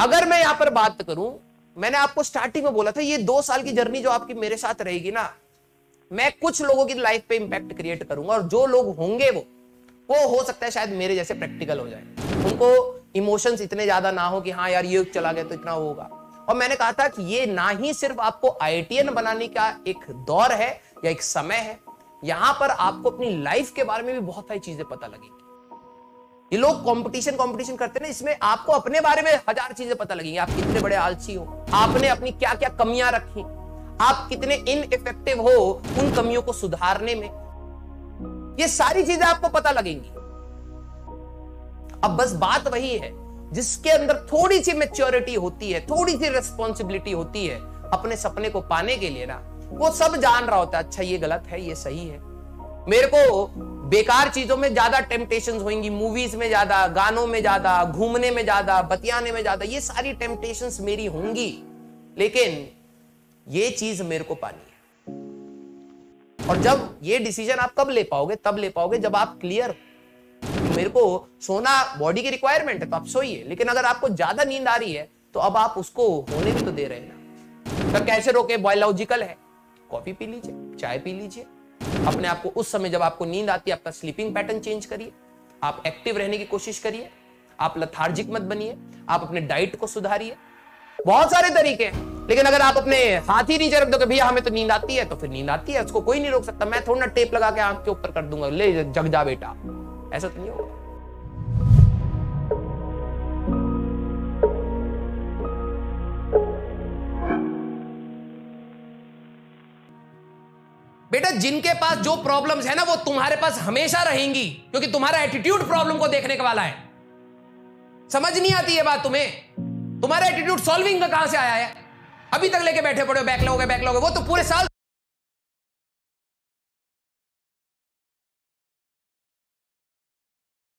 अगर मैं यहां पर बात करूं, मैंने आपको स्टार्टिंग में बोला था ये 2 साल की जर्नी जो आपकी मेरे साथ रहेगी ना, मैं कुछ लोगों की लाइफ पे इंपैक्ट क्रिएट करूंगा और जो लोग होंगे वो हो सकता है शायद मेरे जैसे प्रैक्टिकल हो जाए, उनको इमोशंस इतने ज्यादा ना हो कि हाँ यार ये चला गया तो इतना होगा। और मैंने कहा था कि ये ना ही सिर्फ आपको आईआईटीएन बनाने का एक दौर है या एक समय है, यहां पर आपको अपनी लाइफ के बारे में भी बहुत सारी चीजें पता लगेंगी। ये लोग कंपटीशन करते हैं ना, इसमें आपको अपने बारे में 1000 चीजें पता लगेंगी। आप कितने बड़े आलसी हो, आपने अपनी क्या क्या कमियां रखी, आप कितने इनइफेक्टिव हो उन कमियों को सुधारने में, ये सारी चीजें आपको पता लगेंगी। अब बस बात वही है, जिसके अंदर थोड़ी सी मैच्योरिटी होती है, थोड़ी सी रिस्पॉन्सिबिलिटी होती है अपने सपने को पाने के लिए ना, वो सब जान रहा होता है अच्छा ये गलत है ये सही है। मेरे को बेकार चीजों में ज्यादा टेम्पटेशंस होंगी, मूवीज में ज्यादा, गानों में ज्यादा, घूमने में ज्यादा, बतियाने में ज्यादा, ये सारी टेम्पटेशंस मेरी होंगी, लेकिन ये चीज मेरे को पानी है। और जब ये डिसीजन आप कब ले पाओगे, तब ले पाओगे जब आप क्लियर हो। मेरे को सोना बॉडी की रिक्वायरमेंट है तो आप सोइए, लेकिन अगर आपको ज्यादा नींद आ रही है तो अब आप उसको होने भी तो दे रहे हैं ना। तो कैसे रोके, बायोलॉजिकल है, कॉफी पी लीजिए, चाय पी लीजिए, अपने आप को उस समय जब आपको नींद आती है आपका स्लीपिंग पैटर्न चेंज करिए, आप एक्टिव रहने की कोशिश करिए, आप लथार्जिक मत बनिए, आप अपने डाइट को सुधारिए, बहुत सारे तरीके हैं। लेकिन अगर आप अपने हाथ ही नीचे रख दो कि भैया हमें तो नींद आती है, तो फिर नींद आती है, उसको कोई नहीं रोक सकता, मैं थोड़ा ना टेप लगा के आंख के ऊपर कर दूंगा ले जग जा बेटा, ऐसा तो नहीं होगा। बेटा जिनके पास जो प्रॉब्लम्स है ना वो तुम्हारे पास हमेशा रहेंगी, क्योंकि तुम्हारा एटीट्यूड प्रॉब्लम को देखने का वाला है। समझ नहीं आती ये बात तुम्हें, तुम्हारा एटीट्यूड सॉल्विंग का कहां से आया है? अभी तक लेके बैठे पड़े हो बैकलॉग है, वो तो पूरे साल